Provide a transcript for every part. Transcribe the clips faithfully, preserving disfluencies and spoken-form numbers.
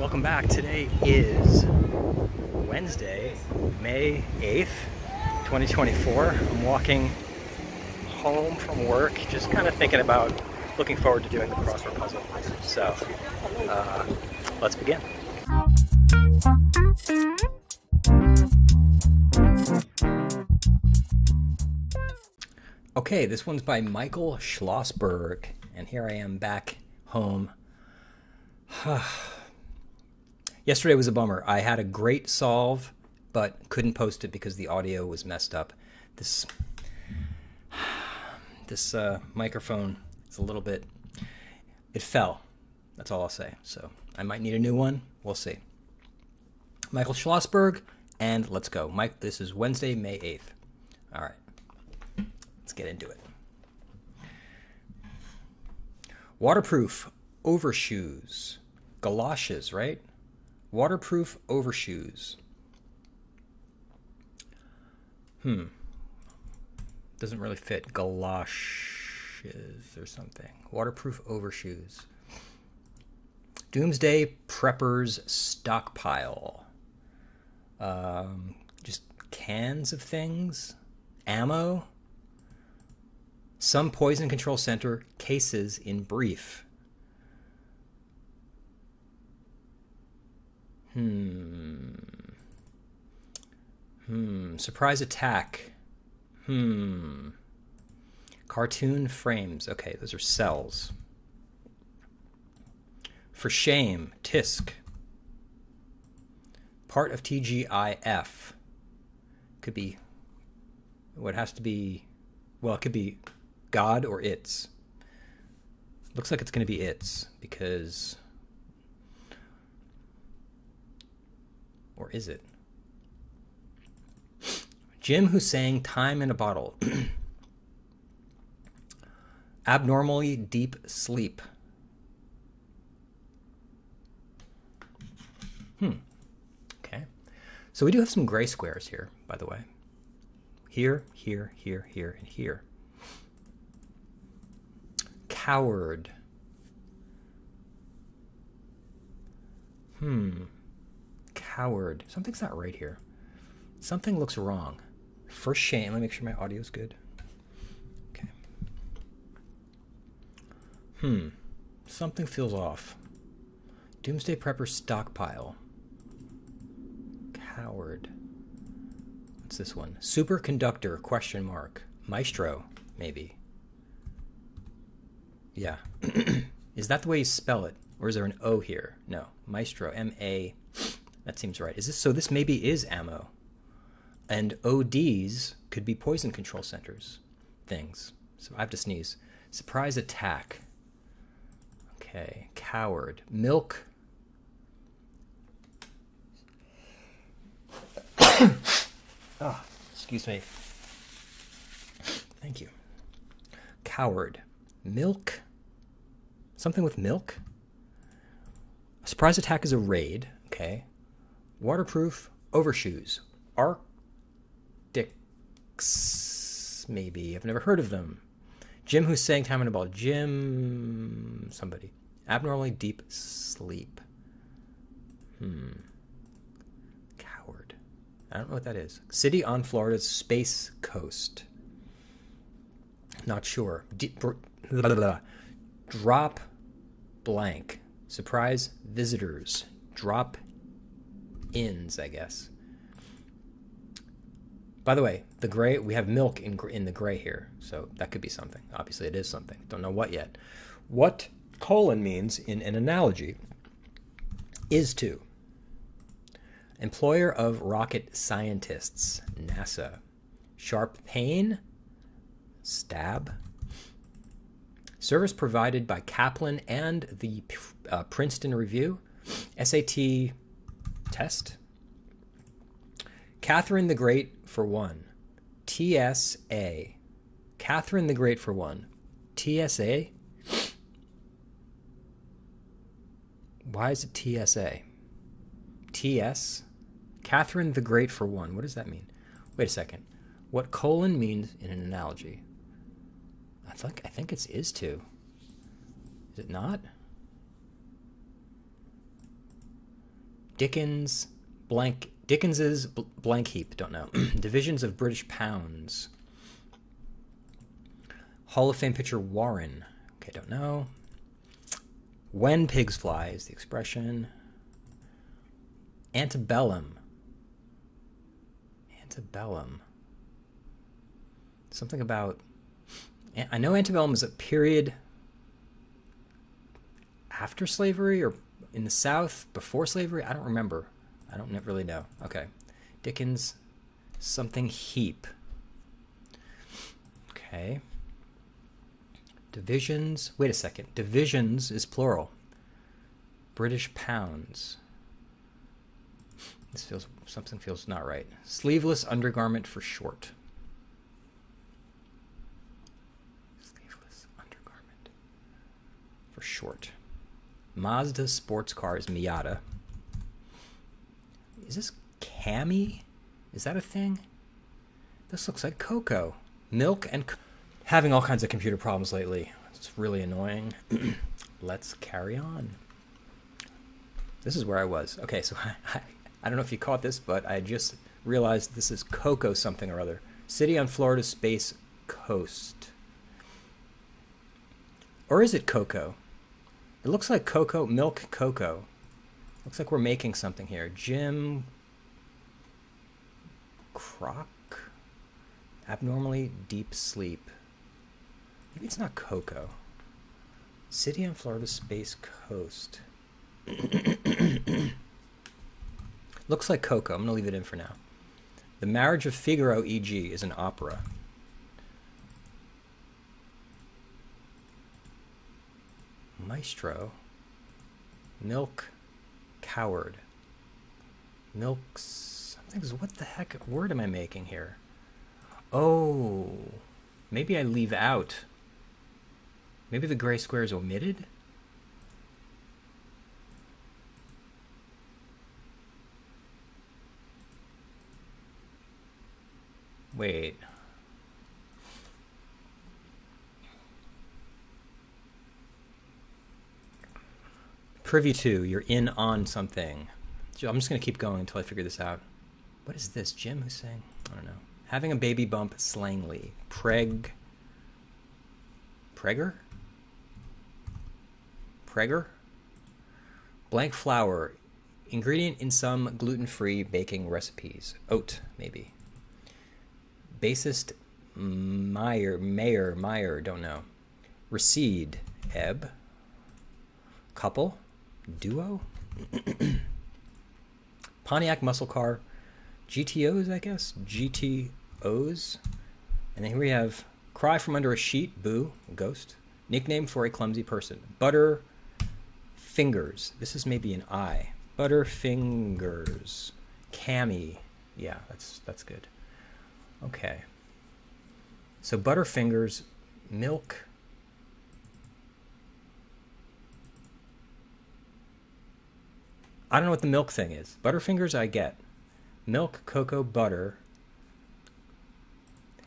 Welcome back. Today is Wednesday, May eighth, twenty twenty-four. I'm walking home from work, just kind of thinking about looking forward to doing the crossword puzzle. So uh, let's begin. Okay, this one's by Michael Schlossberg, and here I am back home. Yesterday was a bummer. I had a great solve, but couldn't post it because the audio was messed up. This this uh, microphone is a little bit, it fell. That's all I'll say. So I might need a new one. We'll see. Michael Schlossberg, and let's go. Mike, this is Wednesday, May eighth. All right, let's get into it. Waterproof overshoes. Galoshes, right? Waterproof overshoes. Hmm. Doesn't really fit. Galoshes or something. Waterproof overshoes. Doomsday preppers stockpile. Um, just cans of things. Ammo. Some poison control center cases in brief. Hmm. Hmm. Surprise attack. Hmm. Cartoon frames. Okay, those are cells. For shame. Tisk. Part of T G I F. Could be. What has to be. Well, it could be God or its. Looks like it's going to be its because. Or is it? Jim, who sang Time in a Bottle. Abnormally deep sleep. Hmm. Okay. So we do have some gray squares here, by the way. Here, here, here, here, and here. Coward. Hmm. Coward. Something's not right here. Something looks wrong. For shame. Let me make sure my audio's good. Okay. Hmm. Something feels off. Doomsday prepper stockpile. Coward. What's this one? Superconductor question mark. Maestro, maybe. Yeah. Is that the way you spell it? Or is there an O here? No. Maestro. M A. That seems right. Is this so? This maybe is ammo, and O Ds could be poison control centers, things. So I have to sneeze. Surprise attack. Okay, coward. Milk. Oh, excuse me. Thank you. Coward. Milk. Something with milk. Surprise attack is a raid. Okay. Waterproof overshoes. Arctics, maybe. I've never heard of them. Jim, who sang Time in a Ball. Jim, somebody. Abnormally deep sleep. Hmm. Coward. I don't know what that is. City on Florida's space coast. Not sure. D- blah, blah, blah. Drop blank. Surprise visitors. Drop ins, I guess. By the way, the gray, we have milk in in the gray here, so that could be something. Obviously, it is something. Don't know what yet. What colon means in an analogy is to. Employer of rocket scientists, NASA. Sharp pain, stab. Service provided by Kaplan and the uh, Princeton Review. S A T test. Catherine the Great for one. T S A. Catherine the Great for one. T S A? Why is it T S A? T S? Catherine the Great for one. What does that mean? Wait a second. What colon means in an analogy? I think, I think it's is to. Is it not? Dickens blank Dickens's bl- blank heap, don't know. Divisions of British pounds. Hall of Fame pitcher Warren. Okay, don't know. When pigs fly is the expression. Antebellum. Antebellum. Something about... I know antebellum is a period after slavery or in the South before slavery. I don't remember. I don't really know. Okay. Dickens, something heap. Okay. Divisions. Wait a second. Divisions is plural. British pounds. This feels, something feels not right. Sleeveless undergarment for short. Sleeveless undergarment for short. Mazda sports car is Miata. Is this cami? Is that a thing? This looks like cocoa. Milk and... Co- Having all kinds of computer problems lately. It's really annoying. Let's carry on. This is where I was. Okay, so I, I, I don't know if you caught this, but I just realized this is Cocoa something or other. City on Florida's space coast. Or is it cocoa? It looks like cocoa, milk cocoa. Looks like we're making something here. Jim Croc? Abnormally deep sleep. Maybe it's not cocoa. City on Florida's space coast. Looks like cocoa. I'm going to leave it in for now. The Marriage of Figaro, for example, is an opera. Maestro. Milk. Coward. Milk something's... What the heck word am I making here? Oh. Maybe I leave out. Maybe the gray square is omitted? Wait. Privy to, you're in on something. So I'm just going to keep going until I figure this out. What is this? Jim who's saying? I don't know. Having a baby bump slangly. Preg. Pregger? Pregger? Blank flour. Ingredient in some gluten-free baking recipes. Oat, maybe. Bassist Meyer, Mayer, Meyer, don't know. Recede, ebb. Couple, duo. Pontiac muscle car, G T Os, I guess. G T Os. And then here we have cry from under a sheet, boo, ghost. Nickname for a clumsy person. Butter fingers. This is maybe an I. Butter fingers. Cammy. Yeah, that's that's good. Okay. So Butterfingers, milk. I don't know what the milk thing is. Butterfingers I get. Milk, cocoa, butter.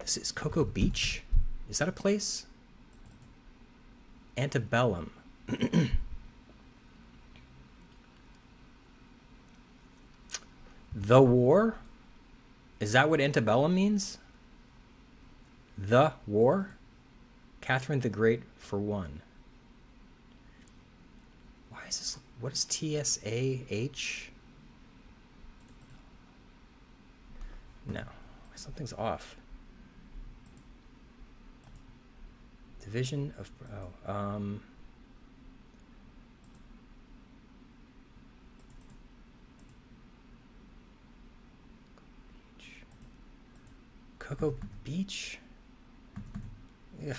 This is Cocoa Beach? Is that a place? Antebellum. The war? Is that what antebellum means? The war? Catherine the Great for one. Why is this? What is T S A H? No. Something's off. Division of... Oh, um... Cocoa Beach? Ugh.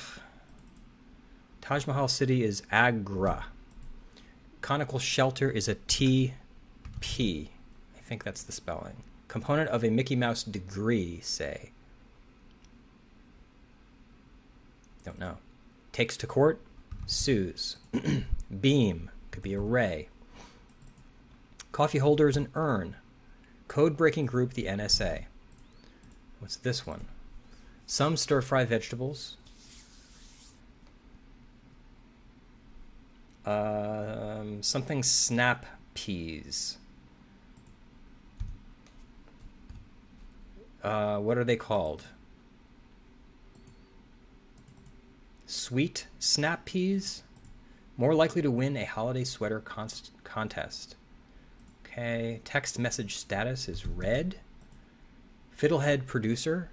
Taj Mahal city is Agra. Conical shelter is a T P. I think that's the spelling. Component of a Mickey Mouse degree, say. Don't know. Takes to court? Sues. Beam. Could be a ray. Coffee holder is an urn. Code-breaking group, the N S A. What's this one? Some stir-fry vegetables. Um, something snap peas. Uh, what are they called? Sweet snap peas. More likely to win a holiday sweater const contest. Okay. Text message status is red. Fiddlehead producer.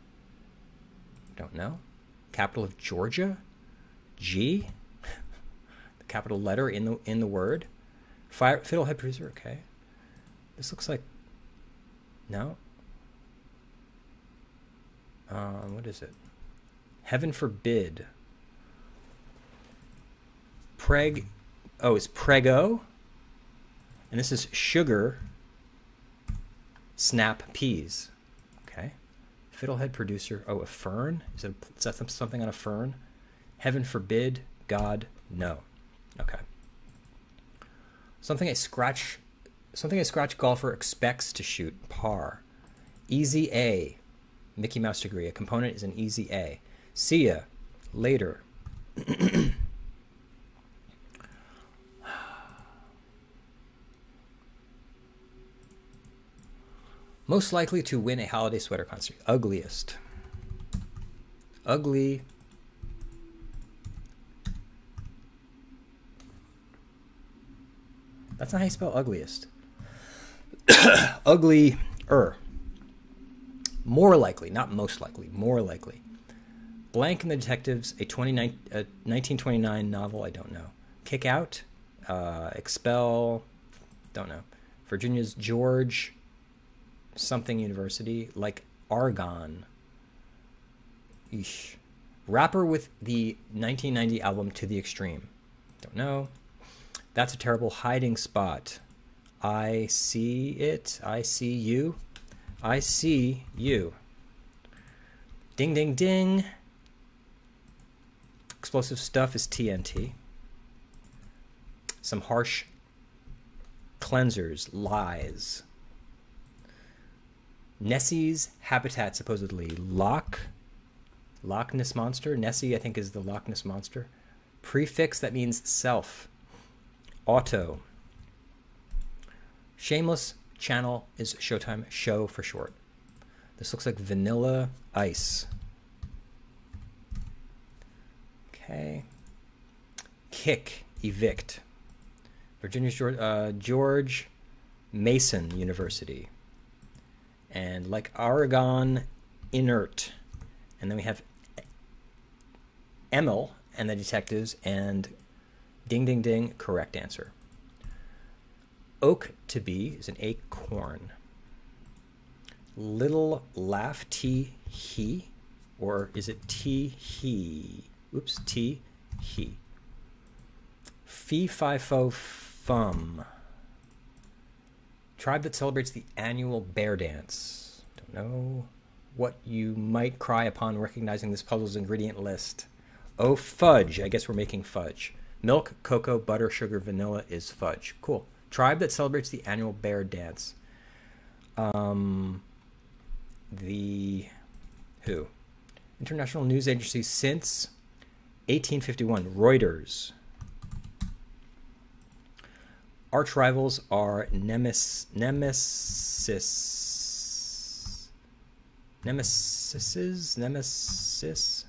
Don't know. Capital of Georgia. G. The capital letter in the in the word. Fire, fiddlehead producer. Okay. This looks like. No. Um, what is it? Heaven forbid. Preg. Oh, it's prego. And this is sugar snap peas. Okay. Fiddlehead producer. Oh, a fern? Is, it, is that something on a fern? Heaven forbid. God, no. Okay. Something a scratch. Something a scratch golfer expects to shoot. Par. Easy A. Mickey Mouse degree. A component is an easy A. See ya. Later. Most likely to win a holiday sweater contest. Ugliest. Ugly. That's not how you spell ugliest. Uglier. More likely, not most likely, more likely. Blank and the Detectives, a, twenty-nine, a nineteen twenty-nine novel, I don't know. Kick Out, uh, Expel, don't know. Virginia's George something University, like Argonne. Eesh. Rapper with the nineteen ninety album To the Extreme. Don't know. That's a terrible hiding spot. I see it. I see you. I see you. Ding, ding, ding. Explosive stuff is T N T. Some harsh cleansers, lies. Nessie's habitat, supposedly. Loch. Loch Ness Monster. Nessie, I think, is the Loch Ness Monster. Prefix, that means self. Auto. Shameless channel is Showtime. Show for short. This looks like Vanilla Ice. Okay. Kick. Evict. Virginia's George, uh, George Mason University. And like Aragon, inert. And then we have Emil and the Detectives and ding, ding, ding, correct answer. Oak to be is an acorn. Little laugh, tee hee, or is it tee hee? Oops, tee hee. Fee fi fo fum. Tribe that celebrates the annual bear dance. Don't know what you might cry upon recognizing this puzzle's ingredient list. Oh, fudge. I guess we're making fudge. Milk, cocoa, butter, sugar, vanilla is fudge. Cool. Tribe that celebrates the annual bear dance. Um, the W H O? International news agency since eighteen fifty-one. Reuters. Arch rivals are nemes, nemesis, nemesises, nemesis.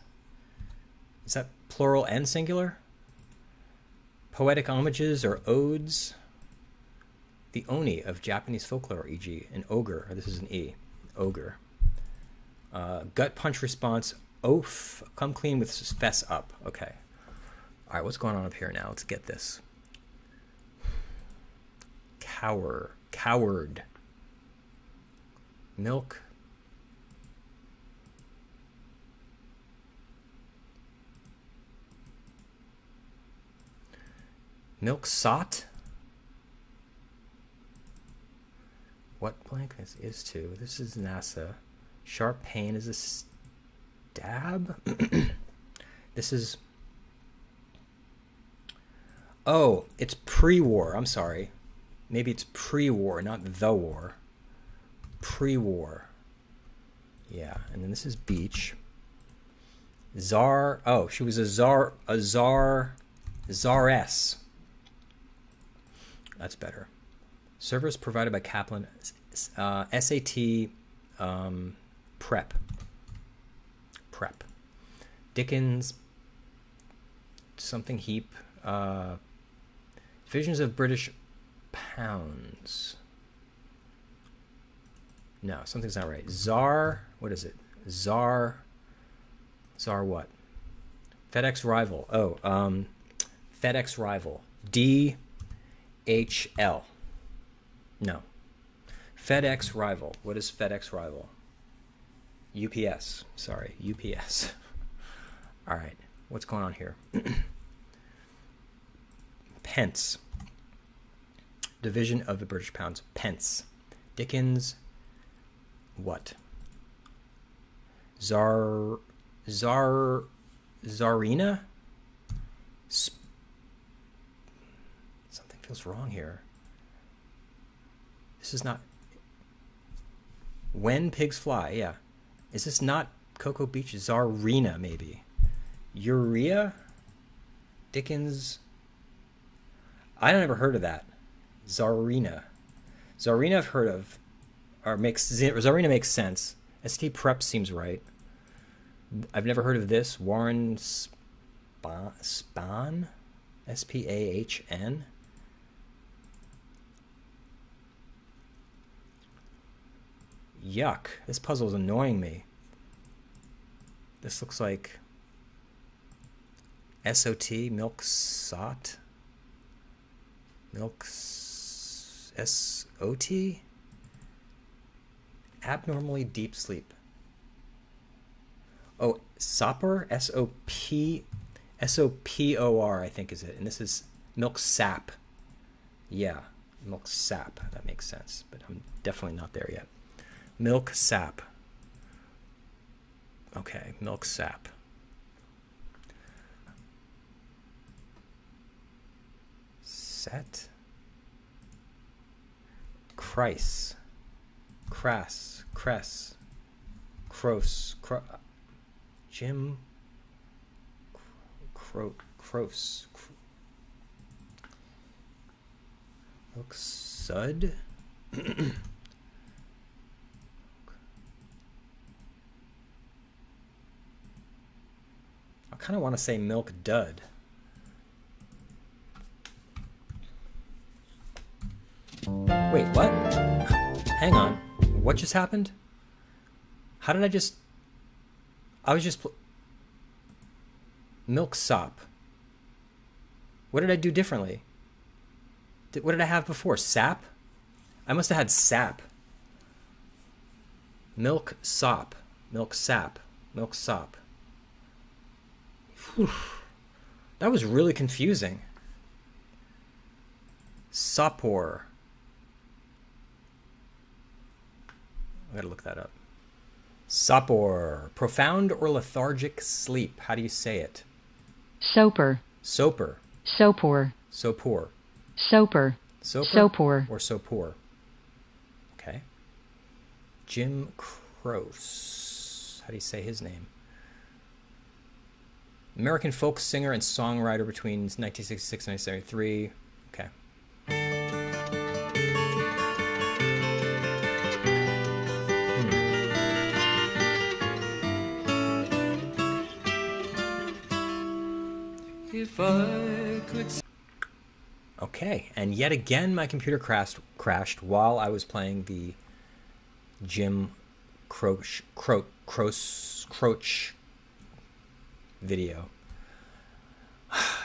Is that plural and singular? Poetic homages or odes. The oni of Japanese folklore, for example, an ogre. Or this is an E, ogre. Uh, gut punch response. Oaf. Come clean with fess up. Okay. All right. What's going on up here now? Let's get this. Cower, coward, milk, milk sot. What blank this is to? This is NASA. Sharp pain is a stab. This is. Oh, it's pre-war. I'm sorry. Maybe it's pre-war, not the war. Pre-war. Yeah, and then this is beach. Czar. Oh, she was a czar, a czar, czaress. That's better. Service provided by Kaplan. Uh, S A T um, prep. Prep. Dickens, something heap. Uh, Visions of British Pounds. No, something's not right. Czar, what is it? Czar, Czar what? FedEx rival. Oh, um, FedEx rival. D H L. No. FedEx rival. What is FedEx rival? U P S. Sorry, U P S. All right, what's going on here? Pence. Division of the British Pounds. Pence. Dickens. What? Czar, Czar, Czarina? Sp- Something feels wrong here. This is not... When Pigs Fly, yeah. Is this not Cocoa Beach? Czarina, maybe. Urea? Dickens? I never heard of that. Czarina. Czarina I've heard of. Or makes Czarina makes sense. S T prep seems right. I've never heard of this. Warren Spahn? S P A H N? Yuck. This puzzle is annoying me. This looks like S O T, milk sot. Milk S O T? Abnormally deep sleep. Oh, sopper? S O P, S O P O R, I think is it. And this is milk sap. Yeah, milk sap. That makes sense, but I'm definitely not there yet. Milk sap. Okay, milk sap. Set. Christ. Crass, Cress, Croce, Cro, Jim, Cro, Croce, Cro, Look, Sud, I kind of want to say Milk Dud. Wait, what? Hang on. What just happened? How did I just... I was just... Pl- Milk sop. What did I do differently? Did, what did I have before? Sap? I must have had sap. Milk sop. Milk sap. Milk sop. Whew. That was really confusing. Sopor. I gotta look that up. Sopor. Profound or lethargic sleep. How do you say it? Soper. Soper. Sopor. Sopor. Soper. Soper. Sopor. Or sopor. Okay. Jim Croce. How do you say his name? American folk singer and songwriter between nineteen sixty-six and nineteen seventy-three. Okay. Okay, and yet again my computer crashed crashed while I was playing the Jim Croce Croce Croce, Croce video.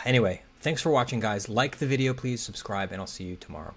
Anyway, thanks for watching, guys. Like the video, please subscribe, and I'll see you tomorrow.